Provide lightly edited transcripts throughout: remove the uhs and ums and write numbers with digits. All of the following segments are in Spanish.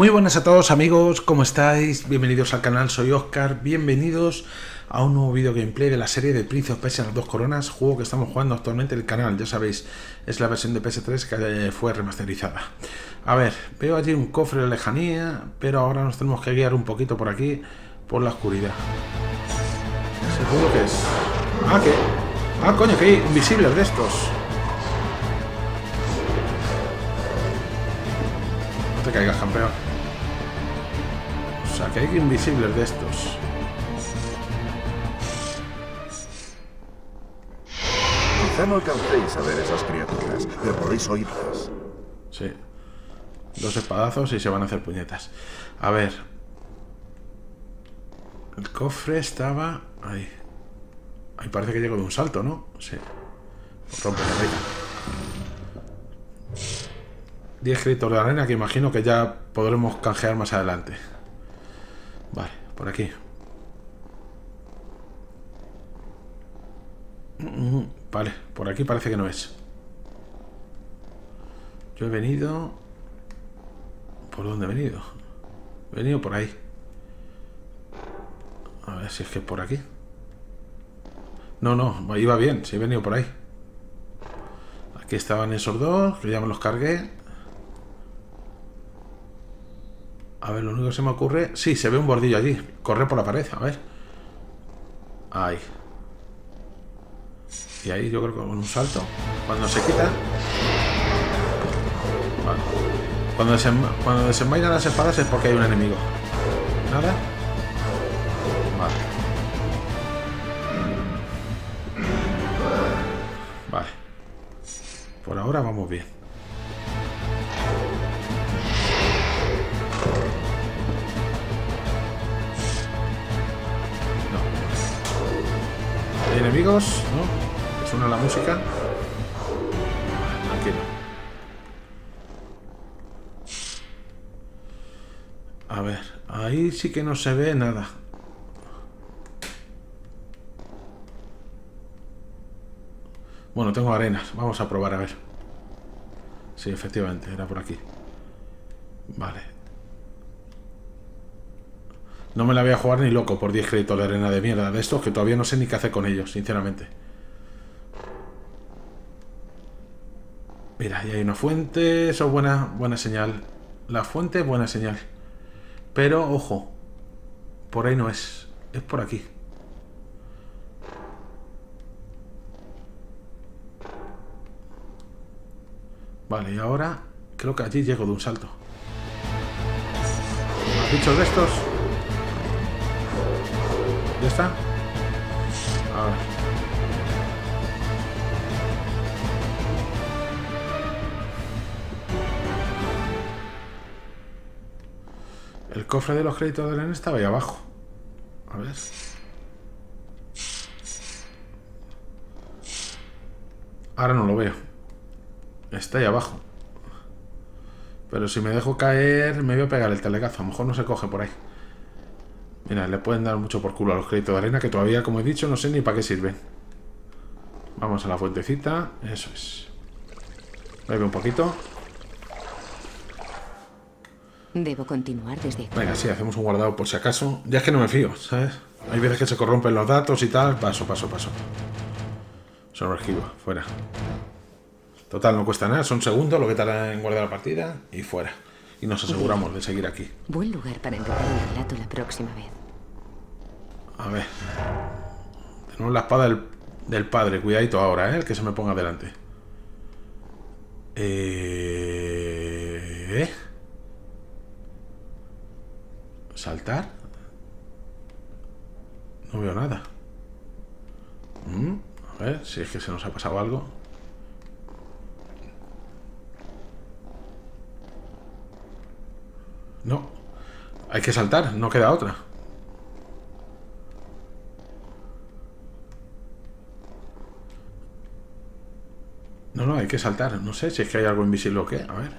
Muy buenas a todos amigos, ¿cómo estáis? Bienvenidos al canal, soy Oscar, bienvenidos a un nuevo video gameplay de la serie de Prince of Persia, Las 2 Coronas, juego que estamos jugando actualmente en el canal, ya sabéis, es la versión de PS3 que fue remasterizada. A ver, veo allí un cofre de lejanía, pero ahora nos tenemos que guiar un poquito por aquí, por la oscuridad. ¿Seguro que es? Ah, ¿qué? Ah, coño, que hay invisibles de estos. No te caigas, campeón. O sea, que hay invisibles de estos. Quizá no alcancéis a ver esas criaturas, pero podéis oírlas. Sí. Dos espadazos y se van a hacer puñetas. A ver. El cofre estaba... ahí. Ahí parece que llegó de un salto, ¿no? Sí. Rompe la reina. 10 gritos de arena que imagino que ya podremos canjear más adelante. Vale, por aquí. Vale, por aquí parece que no es. Yo he venido... ¿Por dónde he venido? He venido por ahí. A ver si es que es por aquí. No, no, iba bien, sí he venido por ahí. Aquí estaban esos dos, que ya me los cargué. A ver, lo único que se me ocurre... Sí, se ve un bordillo allí. Corre por la pared, a ver. Ahí. Y ahí yo creo que con un salto. Cuando se quita... Vale. Cuando desenvainan las espadas es porque hay un enemigo. ¿Nada? Vale. Vale. Por ahora vamos bien. Enemigos, ¿no? Suena la música. Tranquilo. A ver, ahí sí que no se ve nada. Bueno, tengo arenas. Vamos a probar, a ver. Sí, efectivamente, era por aquí. Vale. No me la voy a jugar ni loco por 10 créditos de arena de mierda de estos que todavía no sé ni qué hacer con ellos, sinceramente. Mira, ahí hay una fuente, eso es buena señal. La fuente es buena señal. Pero, ojo, por ahí no es, es por aquí. Vale, y ahora creo que allí llego de un salto. ¿Los bichos de estos? ¿Ya está? A ver. El cofre de los créditos de arena estaba ahí abajo. A ver. Ahora no lo veo. Está ahí abajo. Pero si me dejo caer, me voy a pegar el telegazo. A lo mejor no se coge por ahí. Mira, le pueden dar mucho por culo a los créditos de arena, que todavía, como he dicho, no sé ni para qué sirven. Vamos a la fuentecita. Eso es. Bebe un poquito. Debo continuar desde... Venga, sí, hacemos un guardado por si acaso. Ya es que no me fío, ¿sabes? Hay veces que se corrompen los datos y tal. Paso. Se lo archivo. Fuera. Total, no cuesta nada. Son segundos lo que tarda en guardar la partida. Y fuera. Y nos aseguramos de seguir aquí. Buen lugar para empezar el relato la próxima vez. A ver. Tenemos la espada del padre. Cuidadito ahora, ¿eh? El que se me ponga delante. ¿Saltar? No veo nada. A ver si es que se nos ha pasado algo. No. Hay que saltar. No queda otra. No, hay que saltar. No sé si es que hay algo invisible o qué. A ver.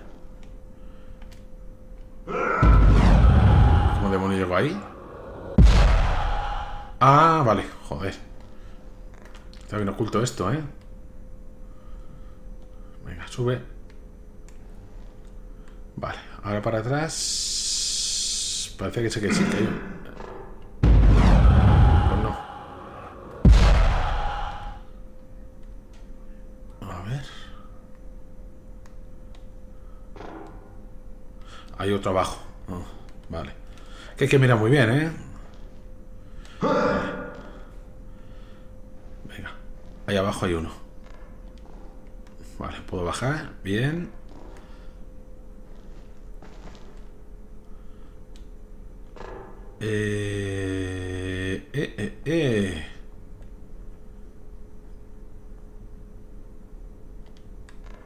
¿Cómo demonios llegó ahí? Ah, vale. Joder. Está bien oculto esto, ¿eh? Venga, sube. Vale. Ahora para atrás... Parece que sí, que sí. Pues no. A ver. Hay otro abajo. Oh, vale. Que hay que mirar muy bien, ¿eh? Venga. Ahí abajo hay uno. Vale, puedo bajar. Bien.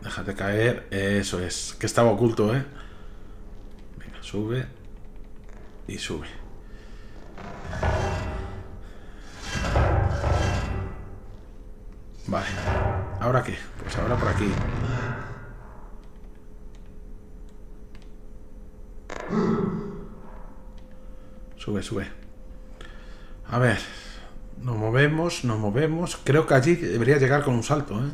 Déjate caer. Eso es. Que estaba oculto, ¿eh? Venga, sube. Y sube. Vale. ¿Ahora qué? Pues ahora por aquí. Sube, sube. A ver. Nos movemos, nos movemos. Creo que allí debería llegar con un salto, ¿eh?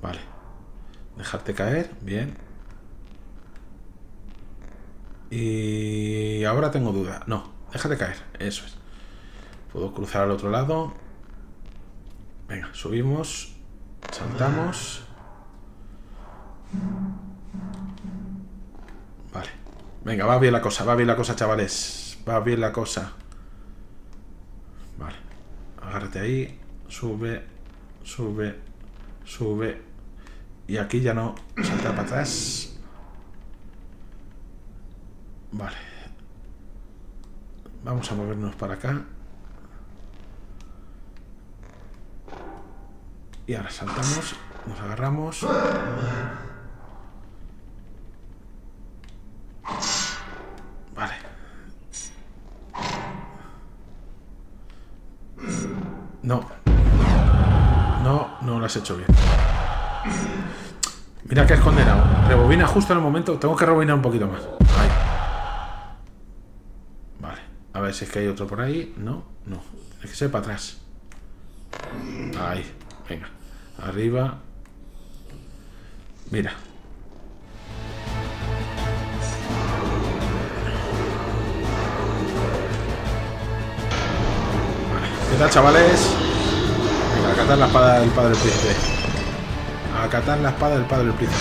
Vale. Dejarte caer. Bien. Y ahora tengo duda. No, déjate caer. Eso es. Puedo cruzar al otro lado. Venga, subimos. Saltamos. Vale. Venga, va bien la cosa, va bien la cosa, chavales. Va bien la cosa. Vale. Agárrate ahí. Sube, sube, sube. Y aquí ya no. Salta para atrás. Vale. Vamos a movernos para acá. Y ahora saltamos. Nos agarramos. Vale. No. No, no lo has hecho bien. Mira que es condenado. Rebobina justo en el momento. Tengo que rebobinar un poquito más. Ahí. Vale. A ver si es que hay otro por ahí. No, no. Es que se ve para atrás. Ahí. Venga. Arriba. Mira. ¿Qué tal, chavales? Venga, acatar la espada del padre del príncipe. Acatar la espada del padre del príncipe.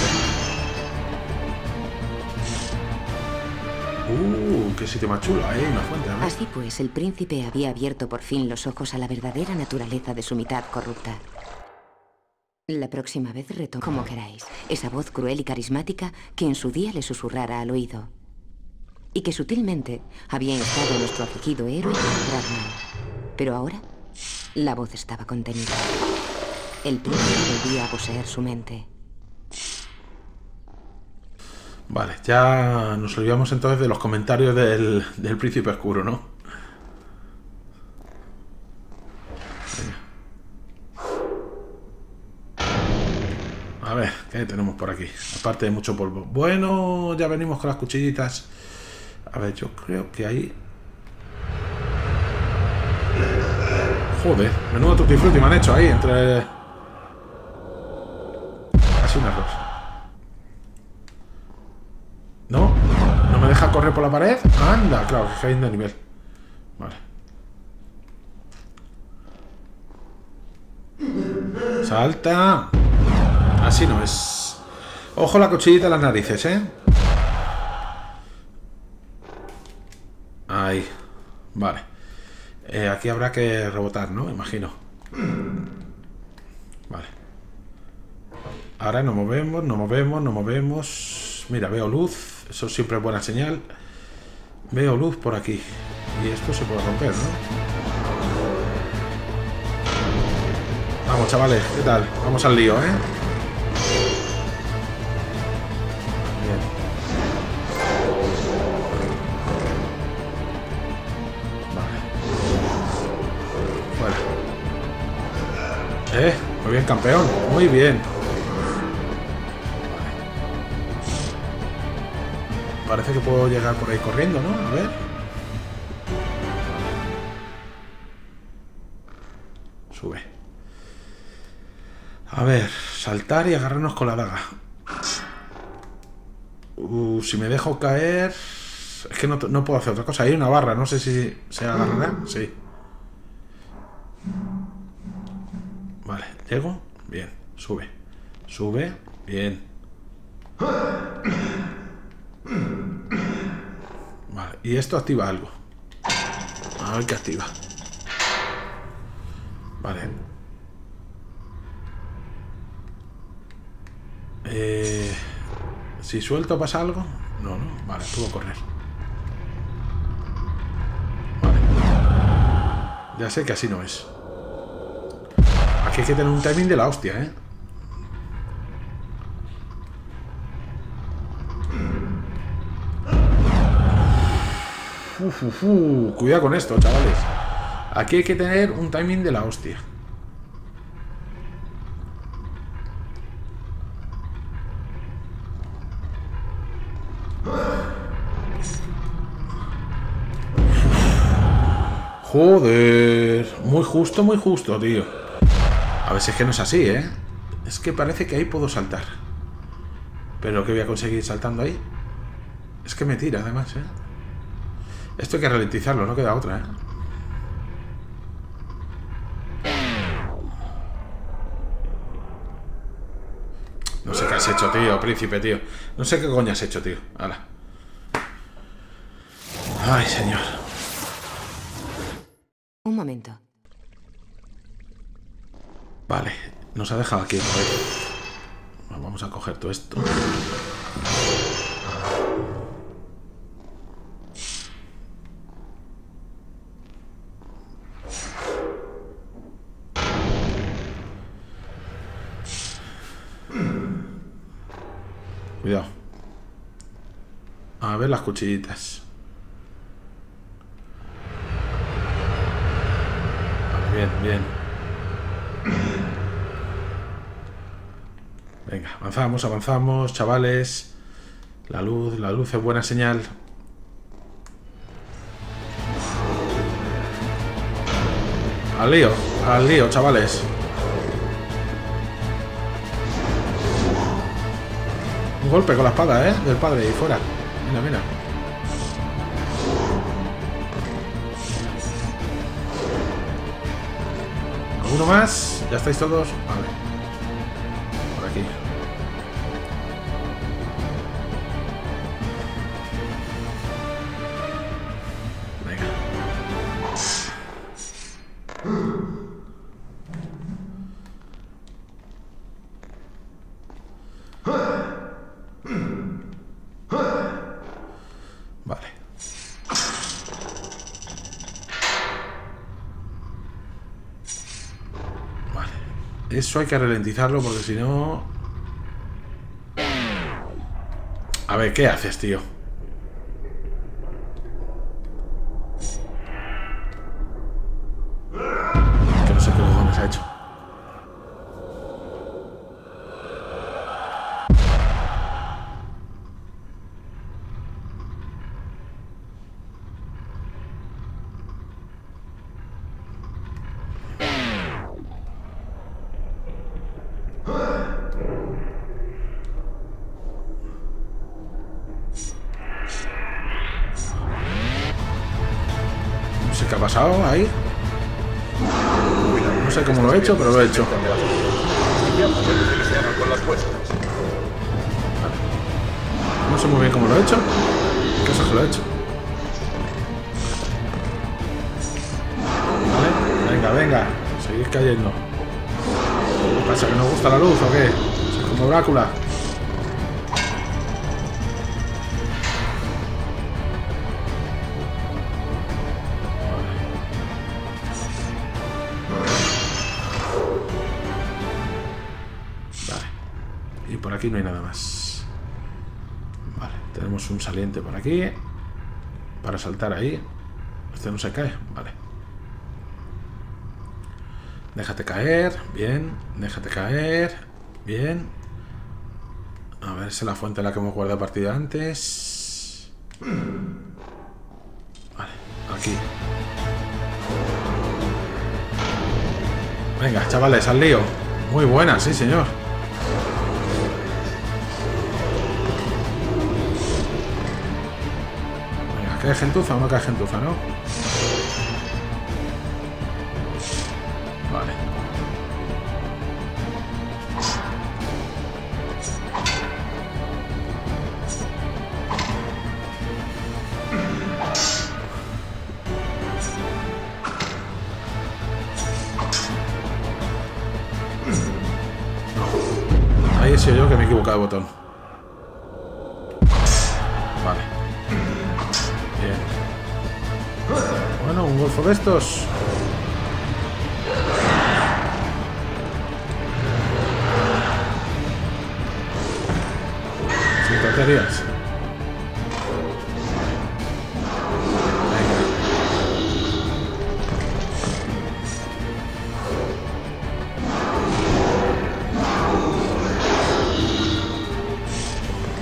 Qué sitio más chulo, ahí hay una fuente, ¿no? Así pues, el príncipe había abierto por fin los ojos a la verdadera naturaleza de su mitad corrupta. La próxima vez retomad como queráis esa voz cruel y carismática que en su día le susurrara al oído. Y que sutilmente había instado a nuestro afligido héroe Ragnar. Pero ahora, la voz estaba contenida. El príncipe volvía a poseer su mente. Vale, ya nos olvidamos entonces de los comentarios del príncipe oscuro, ¿no? A ver, ¿qué tenemos por aquí? Aparte de mucho polvo. Bueno, ya venimos con las cuchillitas. A ver, yo creo que ahí... Joder, menudo tutti frutti me han hecho ahí, entre... Casi un error. ¿No? ¿No me deja correr por la pared? Anda, claro, que cayendo de nivel. Vale. ¡Salta! Así no es. Ojo la cuchillita en las narices, ¿eh? Ahí. Vale. Aquí habrá que rebotar, ¿no? Imagino. Vale. Ahora nos movemos, nos movemos, nos movemos. Mira, veo luz. Eso siempre es buena señal. Veo luz por aquí. Y esto se puede romper, ¿no? Vamos, chavales. ¿Qué tal? Vamos al lío, ¿eh? Bien. Muy bien, campeón, muy bien. Vale. Parece que puedo llegar por ahí corriendo, ¿no? A ver. Sube. A ver, saltar y agarrarnos con la daga. Si me dejo caer... Es que no puedo hacer otra cosa. Hay una barra, no sé si se agarrará. Sí. Vale, llego. Bien, sube. Sube. Bien. Vale, y esto activa algo. A ver qué activa. Vale. Si suelto pasa algo. No, no. Vale, puedo correr. Vale. Ya sé que así no es. Aquí hay que tener un timing de la hostia, ¿eh? Cuidado con esto, chavales. Aquí hay que tener un timing de la hostia. Joder. Muy justo, tío. A veces es que no es así, ¿eh? Es que parece que ahí puedo saltar. Pero ¿qué voy a conseguir saltando ahí? Es que me tira, además, ¿eh? Esto hay que ralentizarlo, no queda otra, ¿eh? No sé qué has hecho, tío, príncipe, tío. No sé qué coño has hecho, tío. Hala. Ay, señor. Un momento. Vale, nos ha dejado aquí. Joder. Vamos a coger todo esto. Cuidado. A ver las cuchillitas. Bien, bien. Venga, avanzamos, avanzamos, chavales. La luz es buena señal. Al lío, chavales. Un golpe con la espada, ¿eh? Del padre, y fuera. Mira, mira. Uno más, ya estáis todos. Vale, por aquí. Venga. Eso hay que ralentizarlo porque si no... A ver, ¿qué haces, tío? Que no sé qué cojones ha hecho. Ahí. No sé cómo lo he hecho, pero lo he hecho. No sé muy bien cómo lo he hecho. ¿Qué es que lo he hecho? Vale, venga, venga. Seguid cayendo. ¿Qué pasa? ¿Que no gusta la luz o qué? Es como Drácula. Aquí no hay nada más. Vale, tenemos un saliente por aquí para saltar ahí. Este no se cae, vale. Déjate caer, bien. Déjate caer, bien. A ver, esa es la fuente en la que hemos guardado partida antes. Vale, aquí. Venga, chavales, al lío. Muy buena, sí, señor. ¿Cae gentuza o no cae gentuza, no? Vale. Ahí he sido yo que me he equivocado de botón. De estos. Sin tonterías.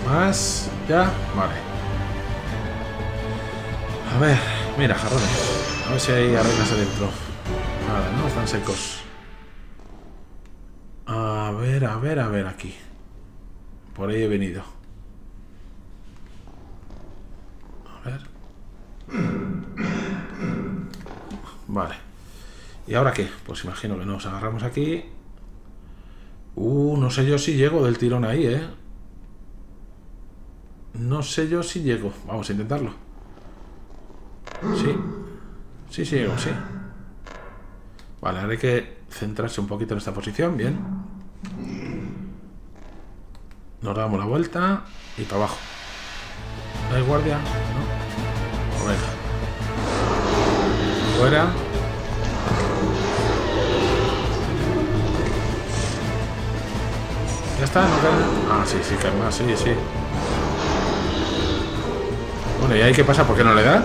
Venga. Más. Ya. Vale. A ver. Mira, jarrones. A ver si hay arenas adentro. Nada, ¿no? Están secos. A ver, aquí. Por ahí he venido. A ver. Vale. ¿Y ahora qué? Pues imagino que nos agarramos aquí. No sé yo si llego del tirón ahí, ¿eh? No sé yo si llego. Vamos a intentarlo. Sí. Sí, llego, sí. Vale, ahora hay que centrarse un poquito en esta posición, bien. Nos damos la vuelta y para abajo. ¿No hay guardia? No. Venga. Fuera. Ya está, no cae. Ah, sí, cae más, sí. Bueno, ¿y ahí qué pasa? ¿Por qué no le da?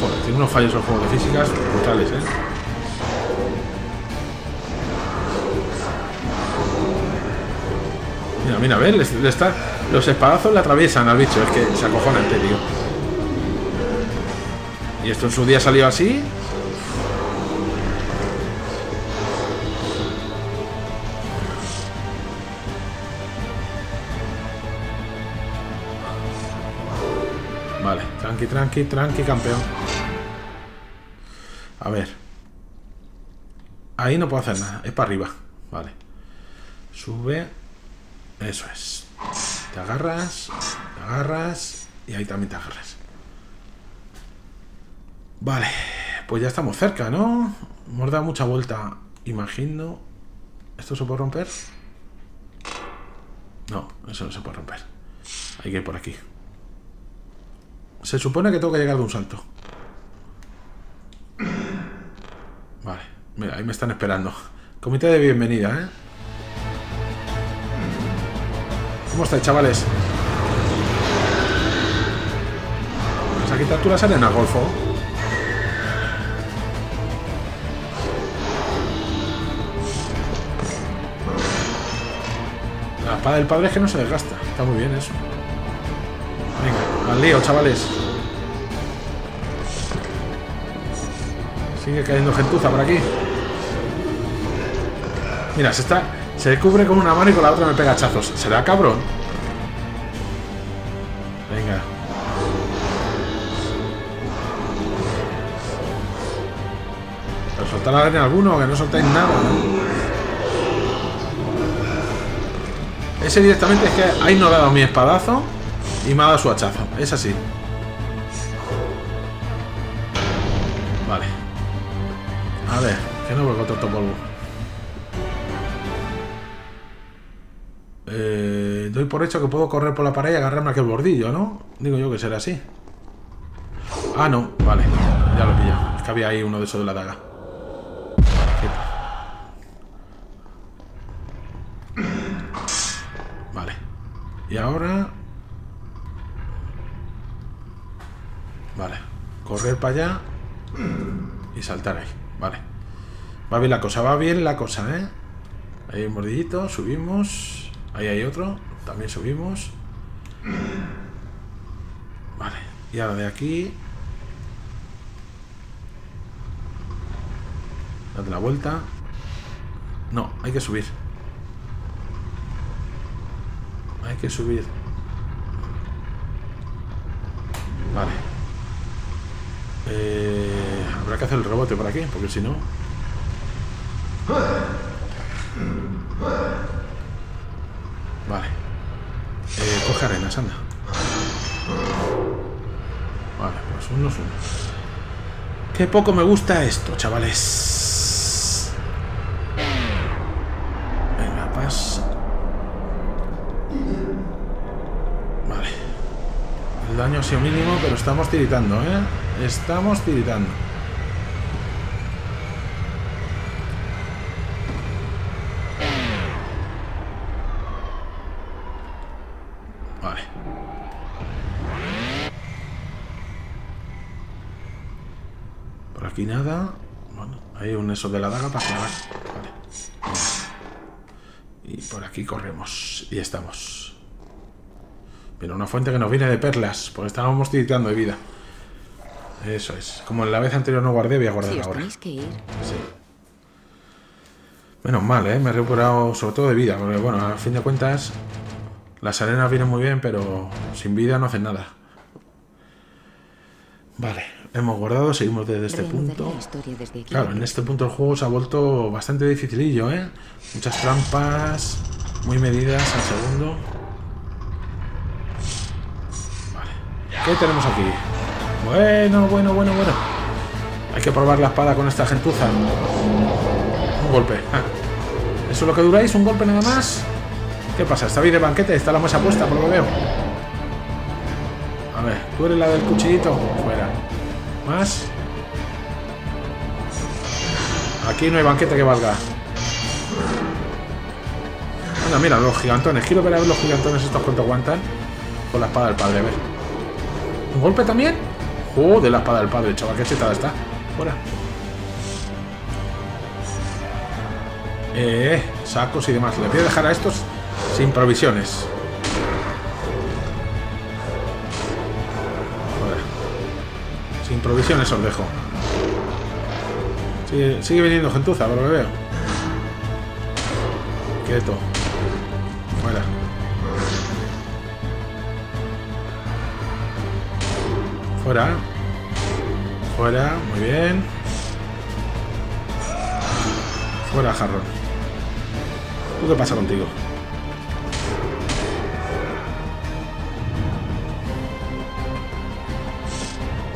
Joder, tiene unos fallos en los juegos de físicas brutales, ¿eh? Mira, a ver, los espadazos le atraviesan al bicho, es que se acojona el tío. Y esto en su día salió así. Vale, tranqui, campeón. A ver. Ahí no puedo hacer nada. Es para arriba. Vale. Sube. Eso es. Te agarras. Y ahí también te agarras. Vale. Pues ya estamos cerca, ¿no? Hemos dado mucha vuelta. Imagino. ¿Esto se puede romper? No, eso no se puede romper. Hay que ir por aquí. Se supone que tengo que llegar de un salto. Vale, mira, ahí me están esperando. Comité de bienvenida, ¿eh? ¿Cómo estáis, chavales? Vamos a quitar tú las arenas, Golfo. La espada del padre es que no se desgasta. Está muy bien eso. Venga, al lío, chavales. Sigue cayendo gentuza por aquí. Mira, se cubre con una mano y con la otra me pega hachazos. ¿Será cabrón? Venga. ¿Pero soltar la arena alguno? Que no soltáis nada, ¿no? Ese directamente es que ahí no le ha dado mi espadazo y me ha dado su hachazo. Es así. A ver, que no vuelvo tanto polvo. Doy por hecho que puedo correr por la pared y agarrarme a aquel bordillo, ¿no? Digo yo que será así. Ah, no, vale. Ya lo he pillado. Es que había ahí uno de esos de la daga. Vale. Y ahora... Vale. Correr para allá y saltar ahí. Vale. Va bien la cosa, ¿eh? Ahí hay un bordillito, subimos. Ahí hay otro, también subimos. Vale, y ahora de aquí. Date la vuelta. No, hay que subir. Vale. Habrá que hacer el rebote por aquí, porque si no... Vale. Coge arenas, anda. Vale, pues unos. Qué poco me gusta esto, chavales. Venga, paz. Vale. El daño ha sido mínimo, pero estamos tiritando, ¿eh? Estamos tiritando. Aquí nada. Bueno, hay un eso de la daga para clavar. Vale. Y por aquí corremos. Y estamos. Pero una fuente que nos viene de perlas. Porque estábamos tiritando de vida. Eso es. Como en la vez anterior no guardé, voy a guardar ahora. Sí. Menos mal, ¿eh? Me he recuperado sobre todo de vida. Porque bueno, a fin de cuentas, las arenas vienen muy bien, pero sin vida no hacen nada. Vale, hemos guardado, seguimos desde este punto. Claro, en este punto el juego se ha vuelto bastante dificilillo, ¿eh? Muchas trampas, muy medidas al segundo. Vale, ¿qué tenemos aquí? Bueno. Hay que probar la espada con esta gentuza. Un golpe. Ah. ¿Eso es lo que duráis? ¿Un golpe nada más? ¿Qué pasa? ¿Está bien de banquete? ¿Está la mesa puesta? Por lo que veo. A ver, tú eres la del cuchillito. Fuera. Más. Aquí no hay banquete que valga. Anda, mira, los gigantones. Quiero ver a ver los gigantones estos cuánto aguantan. Con la espada del padre, a ver. ¿Un golpe también? Joder, la espada del padre, chaval, qué chetada está. Fuera. Sacos y demás. Les voy a dejar a estos sin provisiones. Sin provisiones os dejo. Sigue viniendo gentuza, por lo que veo. Quieto. Fuera. Fuera. Fuera, muy bien. Fuera, jarrón. ¿Tú qué pasa contigo?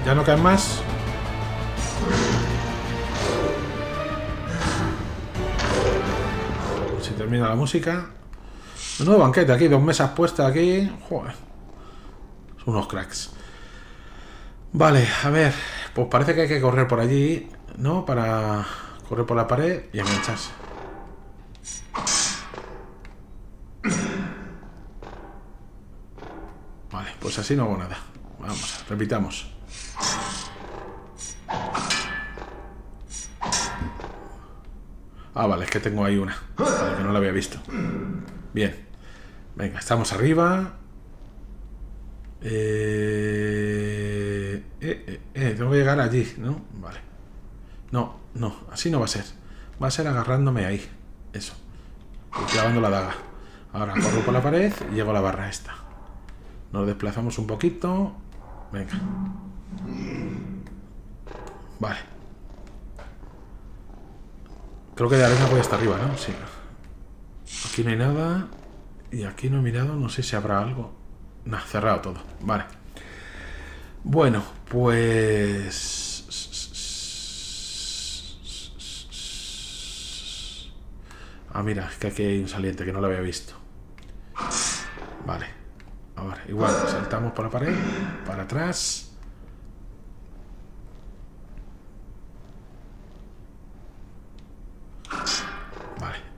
¿Ya no caen más? Se termina la música. Un nuevo banquete aquí, dos mesas puestas aquí. Joder. Son unos cracks. Vale, a ver. Pues parece que hay que correr por allí, ¿no? Para correr por la pared y engancharse. Vale, pues así no hago nada. Vamos, repitamos. Ah, vale, es que tengo ahí una. Vale, que no la había visto. Bien. Venga, estamos arriba. Tengo que llegar allí, ¿no? Vale. No, así no va a ser. Va a ser agarrándome ahí. Eso. Y clavando la daga. Ahora corro por la pared y llego a la barra esta. Nos desplazamos un poquito. Venga. Vale. Creo que de arena voy hasta arriba, ¿no? Sí. Aquí no hay nada. Y aquí no he mirado. No sé si habrá algo. Nah, cerrado todo. Vale. Bueno, pues... Ah, mira, es que aquí hay un saliente que no lo había visto. Vale. Ahora, igual, saltamos por la pared. Para atrás.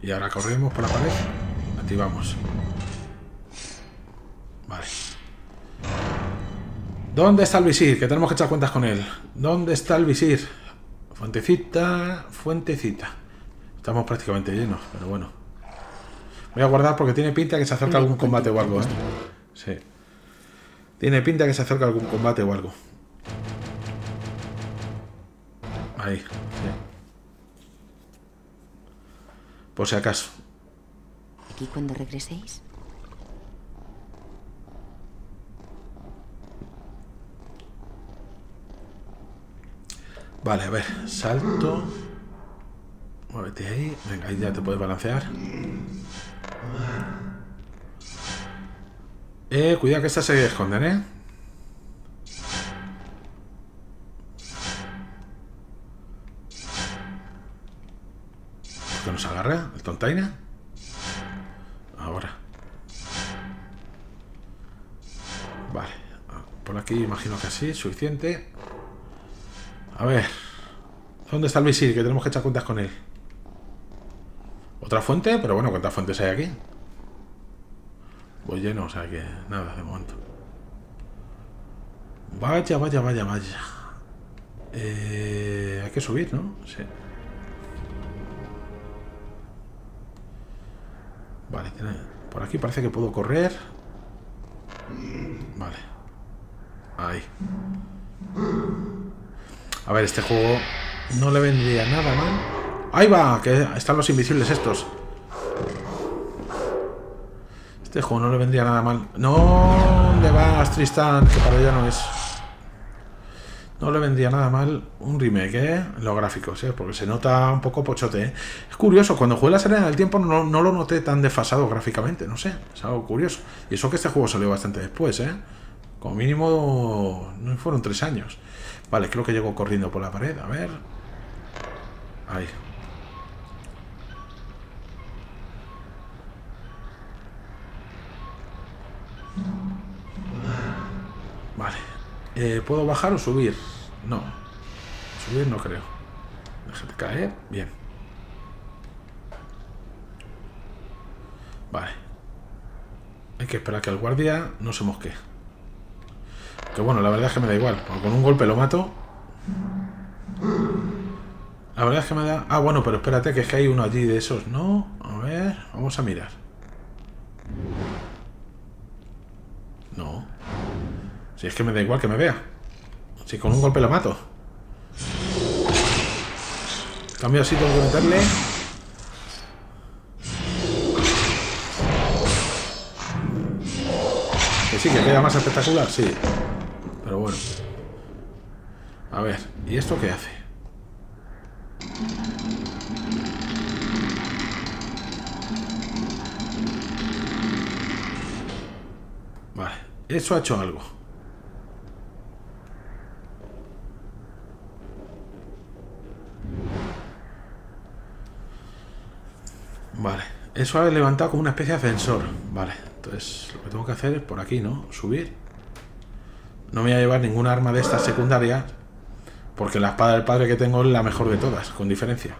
Y ahora corremos por la pared. Activamos. Vale. ¿Dónde está el visir? Que tenemos que echar cuentas con él. ¿Dónde está el visir? Fuentecita, fuentecita. Estamos prácticamente llenos, pero bueno. Voy a guardar porque tiene pinta que se acerca algún combate o algo, ¿eh? Sí. Tiene pinta que se acerca algún combate o algo. Ahí, sí. Por si acaso. Aquí cuando regreséis. Vale, a ver, salto. Muévete ahí. Venga, ahí ya te puedes balancear. Cuidado que esta se esconden, ¿eh? ¿Por qué nos agarra el tontaina? Ahora. Vale. Por aquí imagino que así, suficiente. A ver. ¿Dónde está el visir? Que tenemos que echar cuentas con él. Otra fuente, pero bueno, ¿cuántas fuentes hay aquí? Voy lleno, o sea que nada, de momento. Vaya, vaya, vaya, vaya. Hay que subir, ¿no? Sí. Vale, por aquí parece que puedo correr. Vale. Ahí. A ver, este juego no le vendría nada mal. ¡Ahí va! Que están los invisibles estos. Este juego no le vendría nada mal. ¡No! Le vas, Tristan, que para allá no es. No le vendría nada mal un remake, ¿eh? Los gráficos, ¿eh? Porque se nota un poco pochote, ¿eh? Es curioso, cuando jugué la Serena del Tiempo no lo noté tan desfasado gráficamente, no sé. Es algo curioso. Y eso que este juego salió bastante después, ¿eh? Como mínimo, no fueron 3 años. Vale, creo que llego corriendo por la pared. A ver. Ahí. Vale. ¿Puedo bajar o subir? No. Subir no creo. Déjate caer. Bien. Vale. Hay que esperar que el guardia no se mosquee. Que bueno, la verdad es que me da igual. Porque con un golpe lo mato. La verdad es que me da... Ah, bueno, pero espérate, que es que hay uno allí de esos, ¿no? A ver, vamos a mirar. No. Si es que me da igual que me vea. Si con un golpe lo mato. Cambio así, tengo que meterle. Que sí, que queda más espectacular, sí. Pero bueno. A ver, ¿y esto qué hace? Vale, eso ha hecho algo. Vale, eso ha levantado como una especie de ascensor. Vale, entonces lo que tengo que hacer es por aquí, ¿no? Subir. No me voy a llevar ninguna arma de estas secundarias, porque la espada del padre que tengo es la mejor de todas, con diferencia.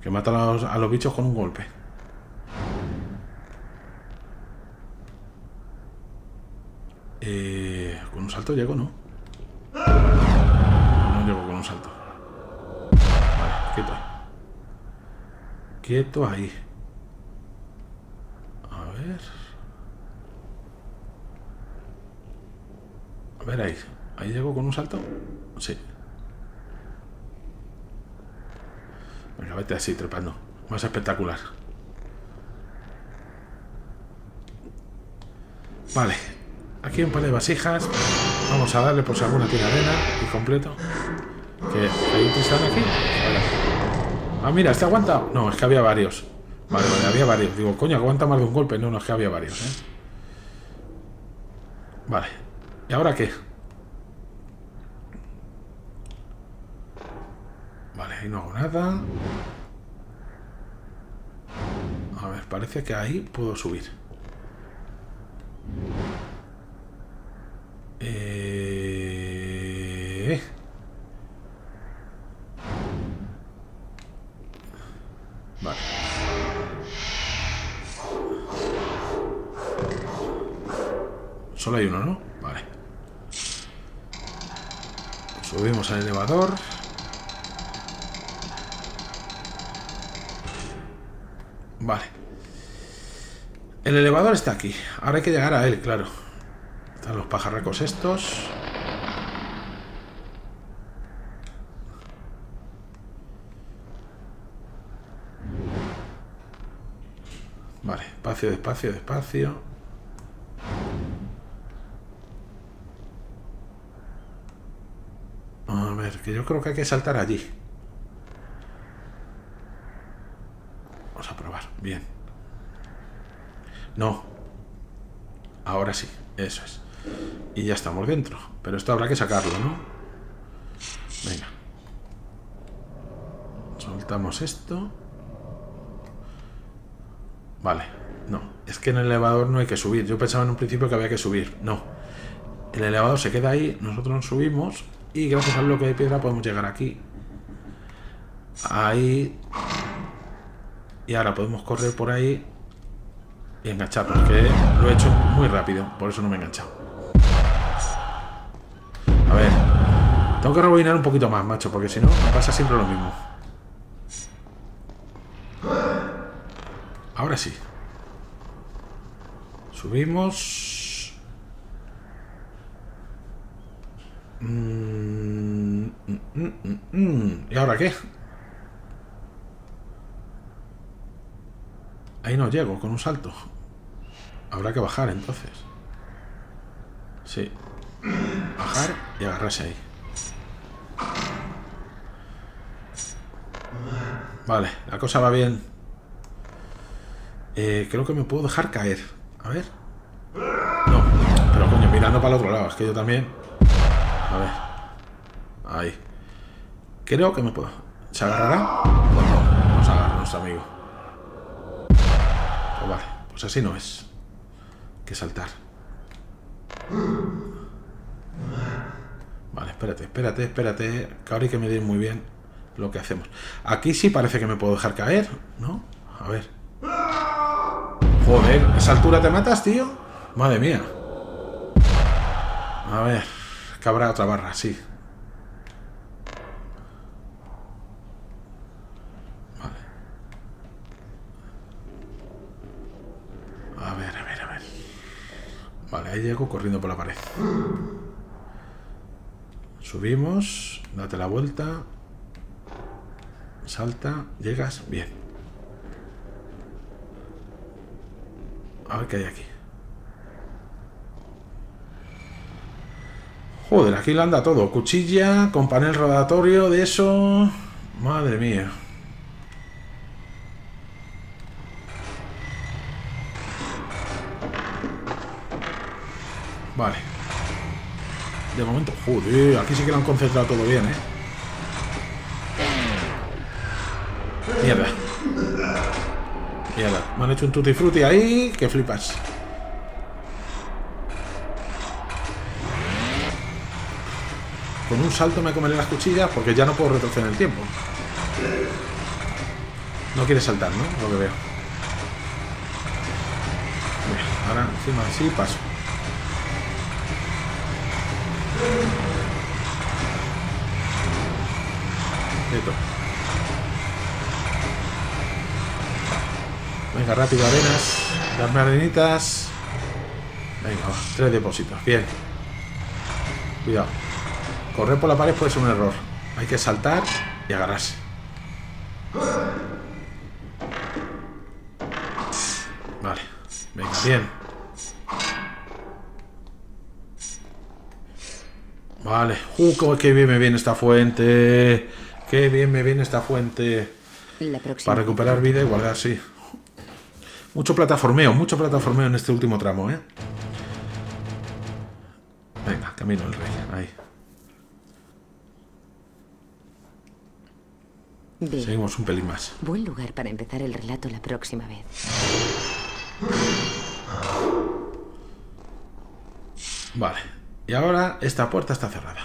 Que mata a los bichos con un golpe. Con un salto llego, ¿no? No llego con un salto. Vale, quieto. Quieto ahí. A ver. A ver ahí. ¿Ahí llego con un salto? Sí. Venga, vete así, trepando. Más espectacular. Vale. Aquí un par de vasijas. Vamos a darle por si alguna tiene arena. Y completo. ¿Qué? ¿Hay un Tristan aquí? Vale. Ah, mira, ¿este aguanta? No, es que había varios. Vale, vale, había varios. Digo, coño, aguanta más de un golpe. No, no, es que había varios, ¿eh? Vale. ¿Y ahora qué? Vale, ahí no hago nada. A ver, parece que ahí puedo subir. Vale. Solo hay uno, ¿no? Vale. Subimos al elevador. Vale. El elevador está aquí. Ahora hay que llegar a él, claro. Están los pajarracos estos. Vale, espacio, despacio, despacio. A ver, que yo creo que hay que saltar allí. Vamos a probar, bien. No. Ahora sí, eso es. Y ya estamos dentro, pero esto habrá que sacarlo, ¿no? Venga. Soltamos esto. Vale, no. Es que en el elevador no hay que subir. Yo pensaba en un principio que había que subir. No. El elevador se queda ahí, nosotros nos subimos y gracias al bloque de piedra podemos llegar aquí. Ahí. Y ahora podemos correr por ahí y engancharnos, que lo he hecho muy rápido, por eso no me he enganchado. A ver, tengo que rebobinar un poquito más, macho, porque si no me pasa siempre lo mismo. Ahora sí. Subimos. ¿Y ahora qué? Ahí no llego, con un salto. Habrá que bajar, entonces. Sí. Bajar y agarrarse ahí. Vale, la cosa va bien. Creo que me puedo dejar caer. A ver. No, pero coño, mirando para el otro lado. Es que yo también. A ver. Ahí. Creo que me puedo. ¿Se agarrará? Pues no, nos agarra nuestro amigo. Vale, pues así no es. Hay que saltar. Vale, espérate. Que ahora hay que medir muy bien lo que hacemos. Aquí sí parece que me puedo dejar caer, ¿no? A ver. Joder, ¿a esa altura te matas, tío? Madre mía. A ver, que habrá otra barra, sí. A ver. Vale, ahí llego corriendo por la pared. Subimos, date la vuelta. Salta, llegas, bien. A ver qué hay aquí. Joder, aquí lo anda todo. Cuchilla, con panel rotatorio de eso. Madre mía. Vale. De momento, joder, aquí sí que lo han concentrado todo bien, ¿eh? Mierda. Me han hecho un tutti frutti ahí, que flipas. Con un salto me comeré las cuchillas porque ya no puedo retroceder el tiempo. No quiere saltar, ¿no? Lo que veo. Bien, ahora encima así paso. Venga, rápido, arenas. Darme arenitas. Venga, 3 depósitos. Bien. Cuidado. Correr por la pared puede ser un error. Hay que saltar y agarrarse. Vale. Venga, bien. Vale. ¡Qué bien me viene esta fuente! ¡Qué bien me viene esta fuente! Para recuperar vida y guardar, sí. Mucho plataformeo en este último tramo, ¿eh? Venga, camino el rey, ahí. Bien. Seguimos un pelín más. Buen lugar para empezar el relato la próxima vez. Vale, y ahora esta puerta está cerrada.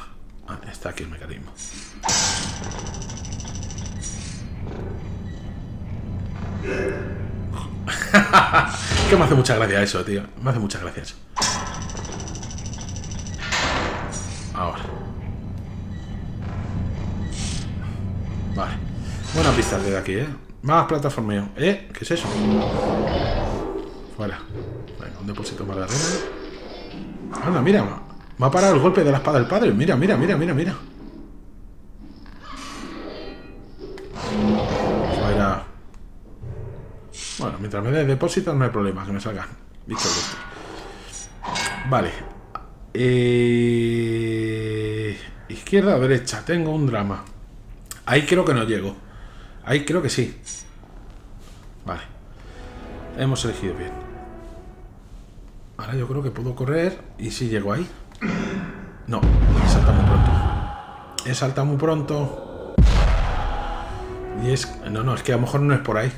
Ah, está aquí el mecanismo. Que me hace mucha gracia eso, tío. Me hace mucha gracia eso. Ahora. Vale. Buenas vistas desde aquí, ¿eh? Más plataformeo. ¿Qué es eso? Fuera. Venga, un depósito para la arena. Anda, mira. Me ha parado el golpe de la espada del padre. Mira. Bueno, mientras me dé depósitos no hay problema, que me salgan bichos de estos. Vale. Izquierda, derecha. Tengo un drama. Ahí creo que no llego. Ahí creo que sí. Vale. Hemos elegido bien. Ahora yo creo que puedo correr. Y si llego ahí. No, he saltado muy pronto. He saltado muy pronto. Y es... No, no, es que a lo mejor no es por ahí.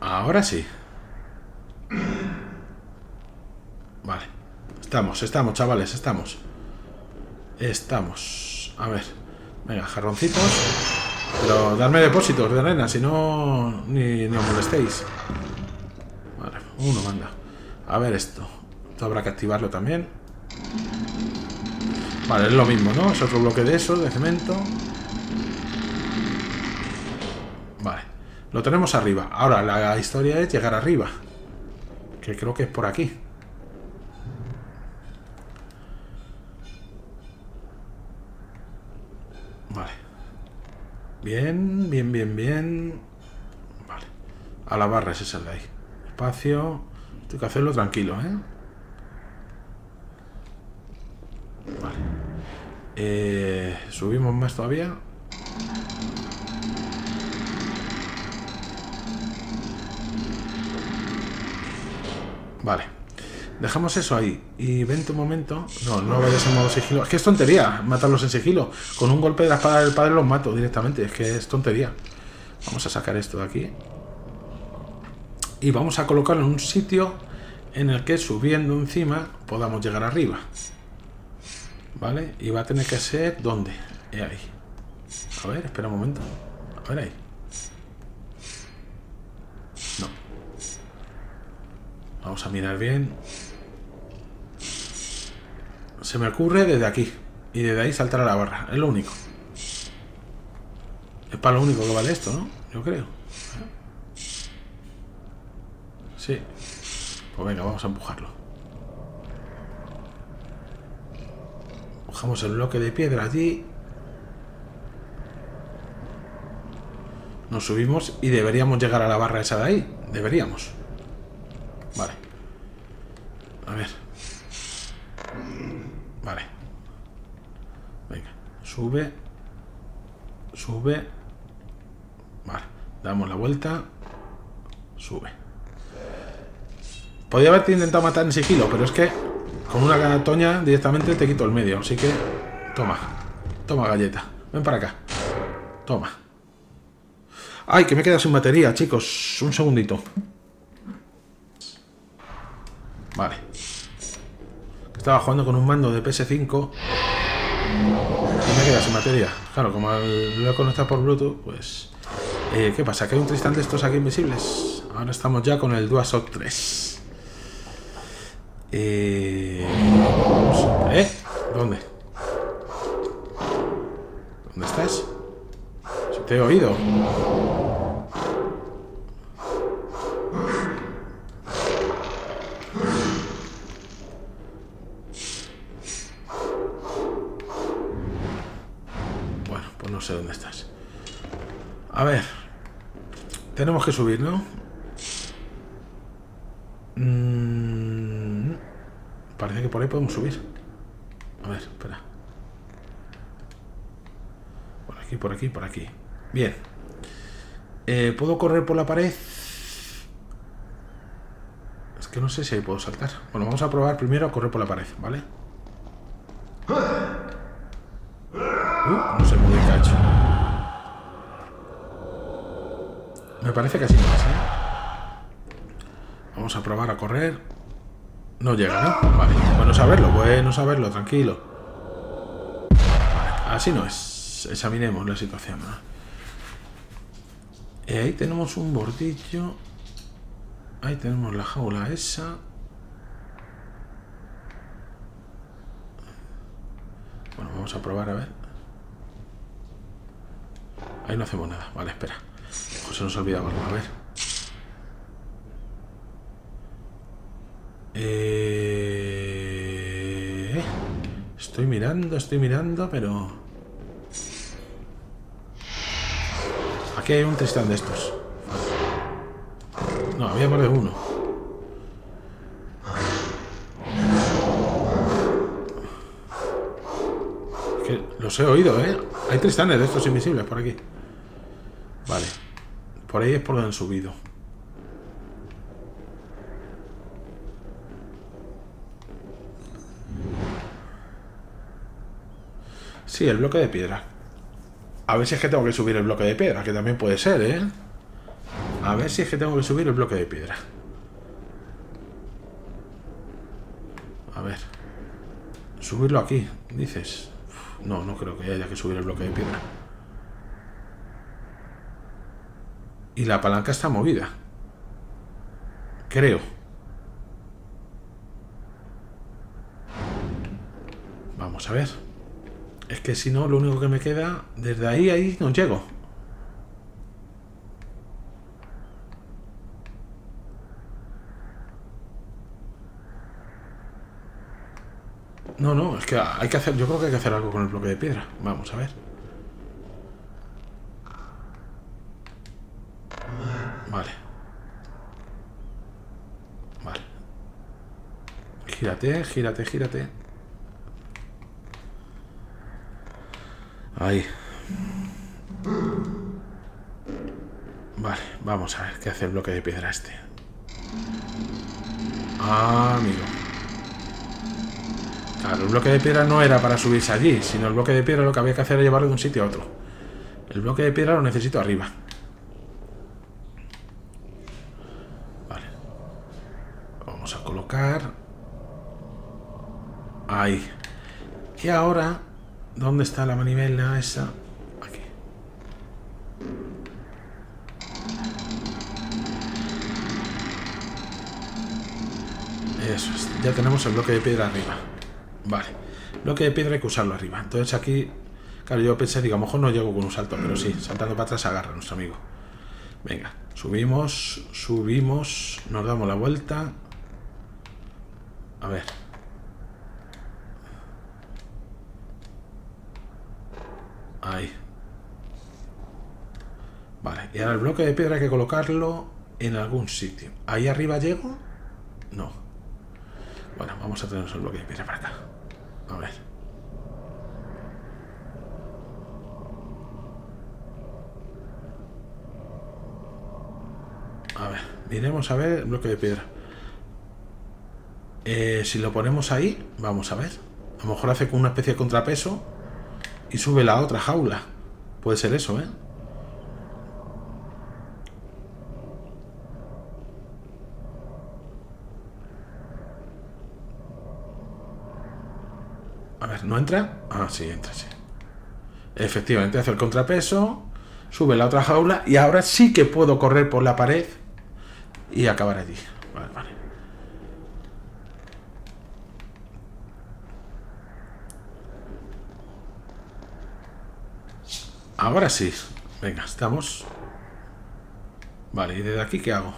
Ahora sí. Vale. Estamos, chavales, estamos. Estamos. A ver. Venga, jarroncitos. Pero darme depósitos de arena, si no, ni nos molestéis. Vale, uno manda. A ver esto. Esto habrá que activarlo también. Vale, es lo mismo, ¿no? Es otro bloque de esos, de cemento. Vale. Lo tenemos arriba. Ahora la historia es llegar arriba. Que creo que es por aquí. Vale. Bien, bien, bien, bien. Vale. A la barra ese es el de ahí. Espacio. Tengo que hacerlo tranquilo, ¿eh? Vale. Subimos más todavía. Vale. Dejamos eso ahí. Y vente un momento. No, no vayas en modo sigilo. Es que es tontería matarlos en sigilo. Con un golpe de la espada del padre los mato directamente. Es que es tontería. Vamos a sacar esto de aquí. Y vamos a colocarlo en un sitio en el que subiendo encima podamos llegar arriba. Vale. Y va a tener que ser... ¿Dónde? Ahí. A ver, espera un momento. A ver ahí. No. Vamos a mirar bien. Se me ocurre desde aquí. Y desde ahí saltar a la barra. Es lo único. Es para lo único que vale esto, ¿no? Yo creo. Sí. Pues venga, vamos a empujarlo. Empujamos el bloque de piedra allí. Nos subimos y deberíamos llegar a la barra esa de ahí. Deberíamos. Vale. A ver. Vale. Venga. Sube. Sube. Vale. Damos la vuelta. Sube. Podría haberte intentado matar en sigilo, pero es que con una gatoña directamente te quito el medio. Así que... Toma. Toma, galleta. Ven para acá. Toma. Ay, que me he quedado sin batería, chicos. Un segundito. Vale. Estaba jugando con un mando de PS5 y me queda sin batería. Claro, como lo he conectado por Bluetooth, pues... ¿qué pasa? ¿Que hay un Tristan de estos aquí invisibles? Ahora estamos ya con el DualShock 3. ¿Dónde? ¿Dónde estás? Te he oído. No sé dónde estás. A ver. Tenemos que subir, ¿no? Parece que por ahí podemos subir. A ver, espera. Por aquí, por aquí, por aquí. Bien. ¿Puedo correr por la pared? Es que no sé si ahí puedo saltar. Bueno, vamos a probar primero a correr por la pared, ¿vale? No sé muy bien qué ha hecho. Me parece que así no es, ¿eh? Vamos a probar a correr. No llega, ¿no? Vale. Bueno saberlo, tranquilo. Vale, así no es. Examinemos la situación, ¿no? Ahí tenemos un bordillo. Ahí tenemos la jaula esa. Bueno, vamos a probar a ver. Ahí no hacemos nada. Vale, espera. Pues se nos olvidaba. A ver. Estoy mirando, pero... Aquí hay un Tristan de estos. Vale. No, había más de uno. Es que los he oído, ¿eh? Hay Tristanes de estos invisibles por aquí. Vale. Por ahí es por donde han subido. Sí, el bloque de piedra. A ver si es que tengo que subir el bloque de piedra, que también puede ser, ¿eh? A ver si es que tengo que subir el bloque de piedra. A ver. Subirlo aquí, dices. Uf, no, no creo que haya que subir el bloque de piedra. Y la palanca está movida. Creo. Vamos a ver. Es que si no, lo único que me queda... Desde ahí no llego. No, no, es que hay que hacer... Yo creo que hay que hacer algo con el bloque de piedra. Vamos a ver. Vale. Vale. Gírate, gírate, gírate. Ahí. Vale, vamos a ver qué hace el bloque de piedra este. Ah, amigo. Claro, el bloque de piedra no era para subirse allí, sino el bloque de piedra lo que había que hacer era llevarlo de un sitio a otro. El bloque de piedra lo necesito arriba. Vale. Vamos a colocar... Ahí. Y ahora... ¿Dónde está la manivela esa? Aquí. Eso es. Ya tenemos el bloque de piedra arriba. Vale. Bloque de piedra hay que usarlo arriba. Entonces aquí... Claro, yo pensé, digo, a lo mejor no llego con un salto, pero sí. Saltando para atrás agarra a nuestro amigo. Venga. Subimos. Subimos. Nos damos la vuelta. A ver. Ahí. Vale, y ahora el bloque de piedra hay que colocarlo en algún sitio. ¿Ahí arriba llego? No. Bueno, vamos a tener el bloque de piedra para acá. A ver. A ver, miremos a ver el bloque de piedra. Si lo ponemos ahí, vamos a ver. A lo mejor hace una especie de contrapeso. Y sube la otra jaula. Puede ser eso, ¿eh? A ver, ¿no entra? Ah, sí, entra, sí. Efectivamente, hace el contrapeso. Sube la otra jaula. Y ahora sí que puedo correr por la pared. Y acabar allí. Vale, vale. Ahora sí. Venga, estamos. Vale, ¿y desde aquí qué hago?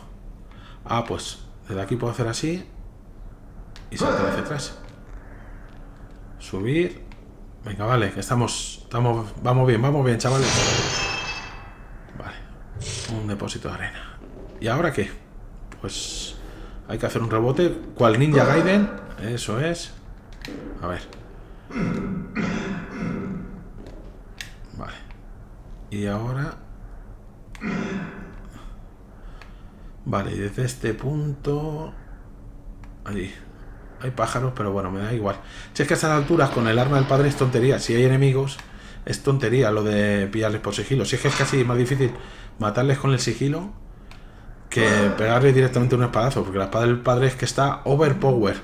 Ah, pues desde aquí puedo hacer así. Y saltar hacia atrás. Subir. Venga, vale, que estamos. Vamos bien, chavales. Vale. Un depósito de arena. ¿Y ahora qué? Pues hay que hacer un rebote. Cual Ninja Gaiden. Eso es. A ver. Vale. Y ahora... Vale, y desde este punto... Allí. Hay pájaros, pero bueno, me da igual. Si es que a estas alturas con el arma del padre es tontería. Si hay enemigos, es tontería lo de pillarles por sigilo. Si es que es casi más difícil matarles con el sigilo que pegarles directamente un espadazo. Porque la espada del padre es que está overpower.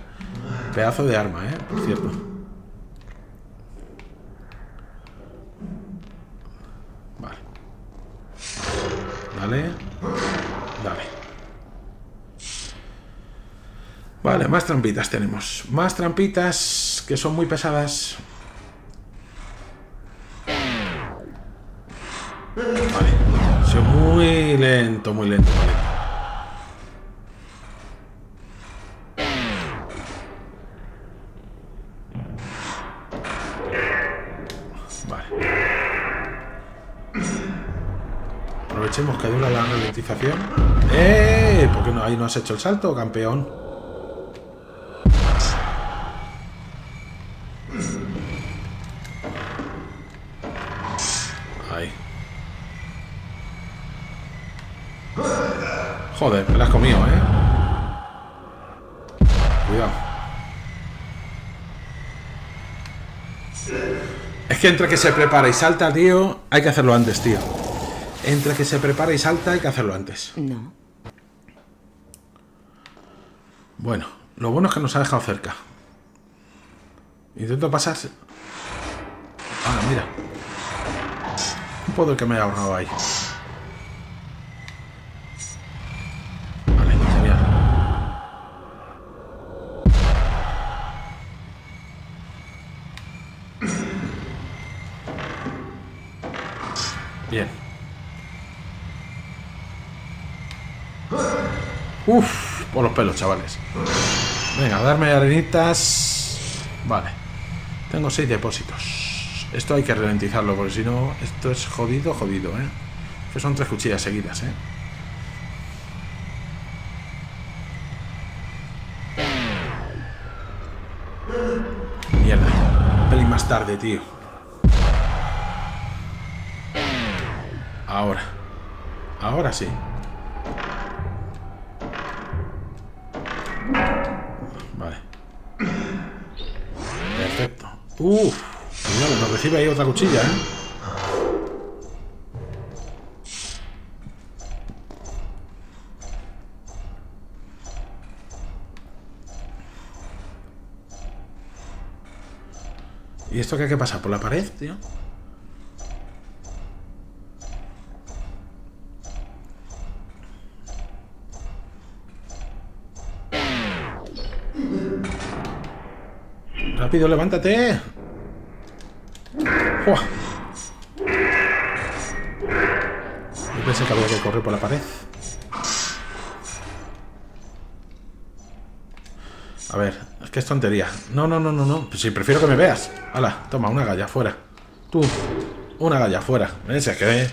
Pedazo de arma, ¿eh? Por cierto. Dale, dale. Vale, más trampitas tenemos. Más trampitas que son muy pesadas. Vale, soy muy lento, muy lento. Vale. aprovechemos que dura la ralentización. ¡Eh! ¿Por qué no, ahí no has hecho el salto, campeón? Ahí. Joder, me la has comido, ¿eh? Cuidado. Es que entre que se prepara y salta, tío, hay que hacerlo antes, tío. Entre que se prepara y salta, hay que hacerlo antes. No. Bueno, lo bueno es que nos ha dejado cerca. Intento pasar... Ah, mira. Un poder que me he ahorrado ahí. Vale, genial. Bien. Uf, por los pelos, chavales. Venga, darme arenitas. Vale. Tengo 6 depósitos. Esto hay que ralentizarlo, porque si no, esto es jodido, jodido, ¿eh? Que son 3 cuchillas seguidas, ¿eh? Mierda. Un pelín más tarde, tío. Ahora. Ahora sí. Uff, cuidado, nos recibe ahí otra cuchilla, ¿Y esto qué hay que pasar? ¿Por la pared, tío? Rápido, levántate. ¡Fua! Yo pensé que había que correr por la pared. A ver, es que es tontería. No, no, no, no, no. Pues sí, prefiero que me veas. Hala, toma, una galla, fuera. Tú, una galla, fuera. Si es que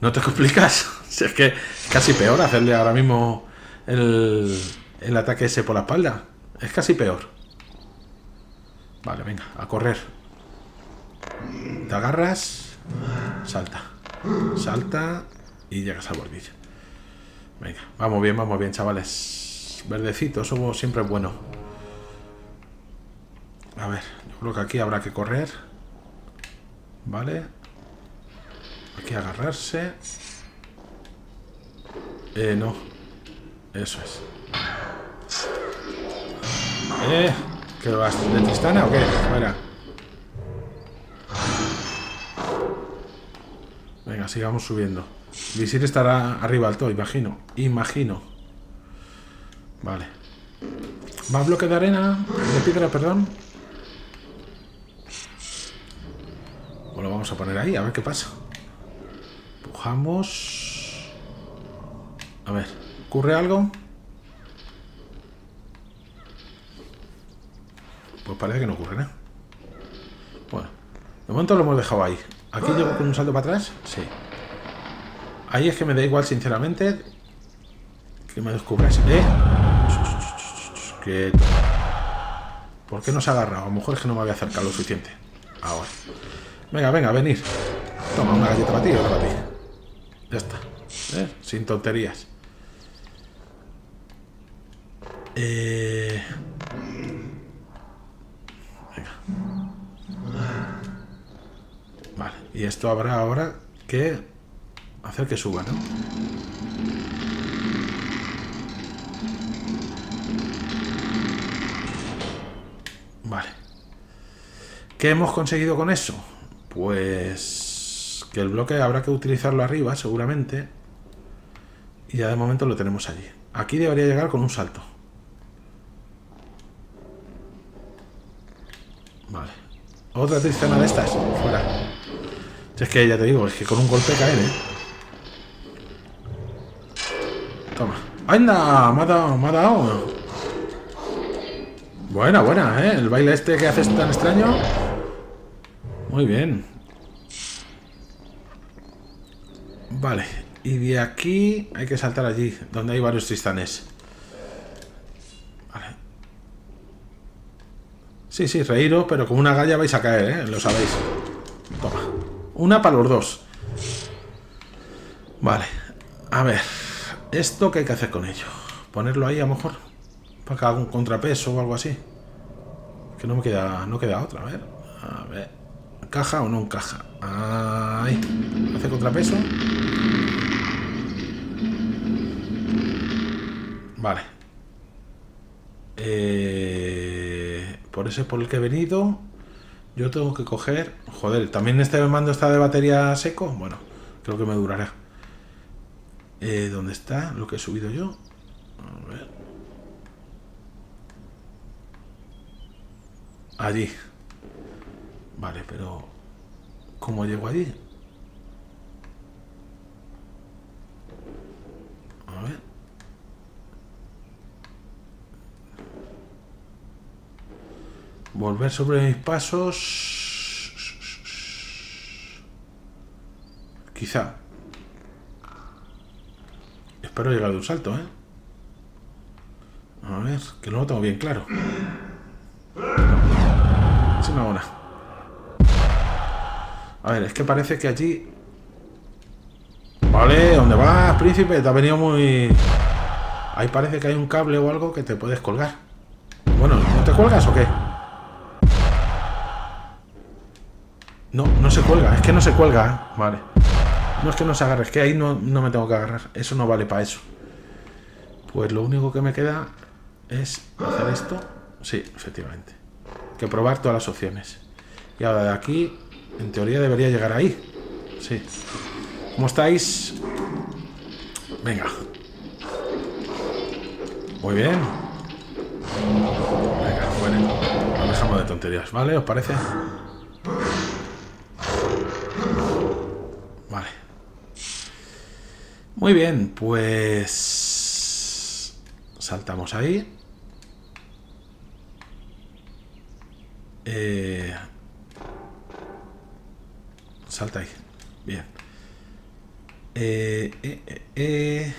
no te complicas. Si es que es casi peor hacerle ahora mismo el ataque ese por la espalda. Es casi peor. Vale, venga, a correr. Te agarras, salta, salta y llegas al bordillo. Venga, vamos bien, chavales. Verdecito, eso siempre es bueno. A ver, yo creo que aquí habrá que correr. Vale. Aquí agarrarse. No. Eso es. ¿Qué vas? ¿De Tristana o qué? Fuera. Venga, sigamos subiendo. Visir estará arriba al todo, imagino. Imagino. Vale. ¿Va a bloque de arena? De piedra, perdón. O lo vamos a poner ahí, a ver qué pasa. Empujamos. A ver, ¿ocurre algo? Pues parece que no ocurre nada. Bueno, de momento lo hemos dejado ahí. ¿Aquí llego con un salto para atrás? Sí. Ahí es que me da igual, sinceramente, que me descubras. Quieto. ¿Por qué no se ha agarrado? A lo mejor es que no me había acercado lo suficiente. Ahora. Venga, venga, venid. Toma, una galleta para ti y otra para ti. Ya está. ¿Ves? Sin tonterías. Vale, y esto habrá ahora que hacer que suba, ¿no? Vale. ¿Qué hemos conseguido con eso? Pues que el bloque habrá que utilizarlo arriba, seguramente. Y ya de momento lo tenemos allí. Aquí debería llegar con un salto. Vale. Otra Tristana de estas. Fuera. Es que ya te digo, es que con un golpe caer, ¿eh? Toma. ¡Anda! ¡Me ha dado! ¡Me ha dado! Buena, buena, ¿eh? El baile este que haces tan extraño. Muy bien. Vale. Y de aquí hay que saltar allí, donde hay varios Tristanes. Vale. Sí, reíros, pero con una galla vais a caer, ¿eh? Lo sabéis. Toma. Una para los dos. Vale. A ver. ¿Esto qué hay que hacer con ello? Ponerlo ahí a lo mejor. Para que haga un contrapeso o algo así. Que no me queda. No queda otra. A ver. ¿Encaja o no encaja? Ahí. Hace contrapeso. Vale. Por ese por el que he venido. Yo tengo que coger... Joder, ¿también este mando está de batería seco? Bueno, creo que me durará. ¿Dónde está lo que he subido yo? A ver. Allí. Vale, pero... ¿Cómo llego allí? A ver. Volver sobre mis pasos. Quizá. Espero llegar de un salto, ¿eh? A ver, que no lo tengo bien claro. Es una buena. A ver, es que parece que allí... Vale, ¿dónde vas, príncipe? Te ha venido muy... Ahí parece que hay un cable o algo que te puedes colgar. Bueno, ¿no te cuelgas o qué? No, no se cuelga, es que no se cuelga, ¿eh? Vale. No es que no se agarre, es que ahí no me tengo que agarrar. Eso no vale para eso. Pues lo único que me queda es hacer esto. Sí, efectivamente. Que probar todas las opciones. Y ahora de aquí, en teoría debería llegar ahí. Sí. ¿Cómo estáis? Venga. Muy bien. Venga, bueno. Nos dejamos de tonterías, ¿vale? ¿Os parece? Vale. Muy bien, pues... Saltamos ahí. Salta ahí. Bien. Ay, es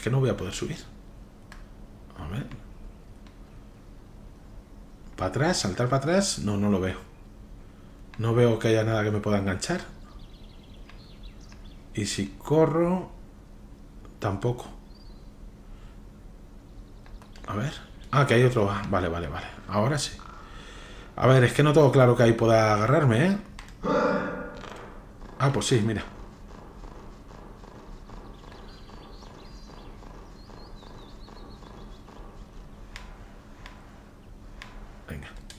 que no voy a poder subir. A ver... ¿Para atrás? ¿Saltar para atrás? No, no lo veo. No veo que haya nada que me pueda enganchar. Y si corro... Tampoco. A ver... Ah, que hay otro... Vale. Ahora sí. A ver, es que no tengo claro que ahí pueda agarrarme, ¿eh? Ah, pues sí, mira.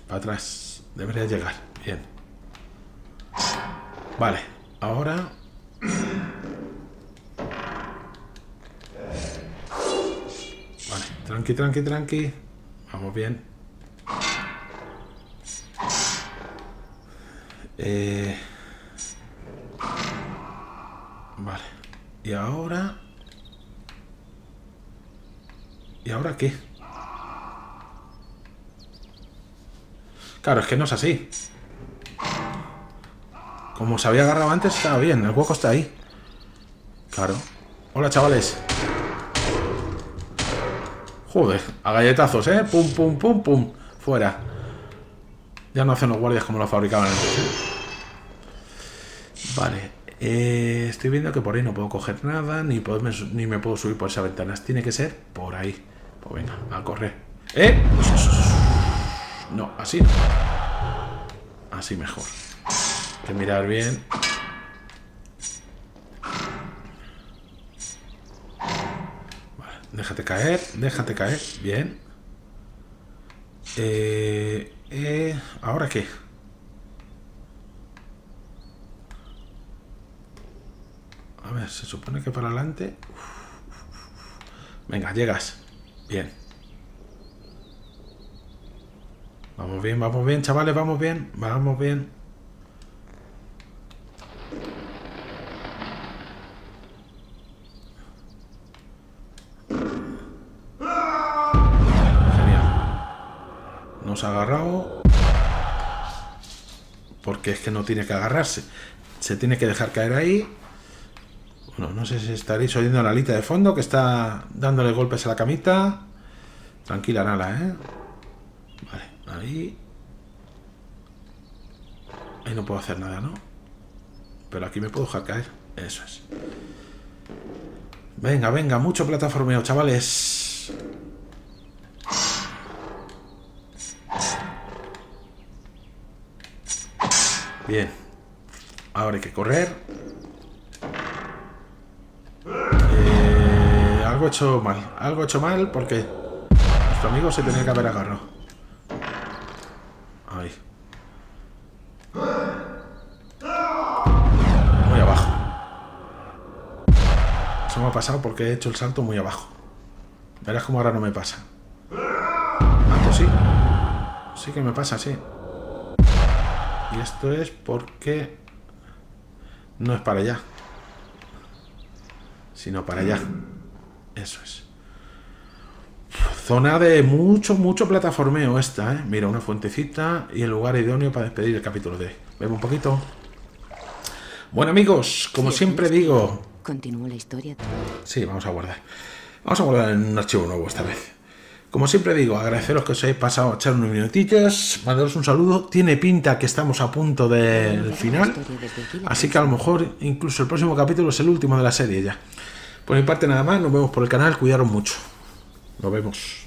Para atrás. Debería llegar. Bien. Vale. Ahora... Vale. Tranqui. Vamos bien. Vale. Y ahora... ¿Y ahora qué? Claro, es que no es así. Como se había agarrado antes, estaba bien. El hueco está ahí. Claro. Hola, chavales. Joder, a galletazos, ¿eh? Pum, pum, pum, pum. Fuera. Ya no hacen los guardias como lo fabricaban antes, ¿eh? Vale. Estoy viendo que por ahí no puedo coger nada, ni me puedo subir por esas ventanas. Tiene que ser por ahí. Pues venga, a correr. ¡Eh! No, así no. Así mejor. Hay que mirar bien. Vale, déjate caer. Bien. ¿Ahora qué? A ver, se supone que para adelante. Venga, llegas. Bien. Vamos bien, chavales, vamos bien. Genial. Nos ha agarrado. porque es que no tiene que agarrarse, se tiene que dejar caer ahí. Bueno, no sé si estaréis oyendo a Nalita de fondo, que está dándole golpes a la camita. Tranquila, Nala, ¿eh? Vale, ahí. Ahí no puedo hacer nada, ¿no? Pero aquí me puedo dejar caer. Eso es. Venga, venga, mucho plataformeo, chavales. Bien. Ahora hay que correr. Algo he hecho mal. Algo he hecho mal porque nuestro amigo se tenía que haber agarrado. Ahí. Muy abajo. Eso me ha pasado porque he hecho el salto muy abajo. Verás como ahora no me pasa. Ah, pues sí. Sí que me pasa, sí. Y esto es porque no es para allá, sino para allá. Eso es. Zona de mucho plataformeo esta, ¿eh? Mira, una fuentecita y el lugar idóneo para despedir el capítulo de hoy. Vemos un poquito. Bueno, amigos, como siempre digo... Continúa la historia. Sí, vamos a guardar. Vamos a guardar en un archivo nuevo esta vez. Como siempre digo, agradeceros que os hayáis pasado a echar unos minutitos, mandaros un saludo. Tiene pinta que estamos a punto del final, así que a lo mejor incluso el próximo capítulo es el último de la serie ya. Por mi parte nada más, nos vemos por el canal, cuidaros mucho. Nos vemos.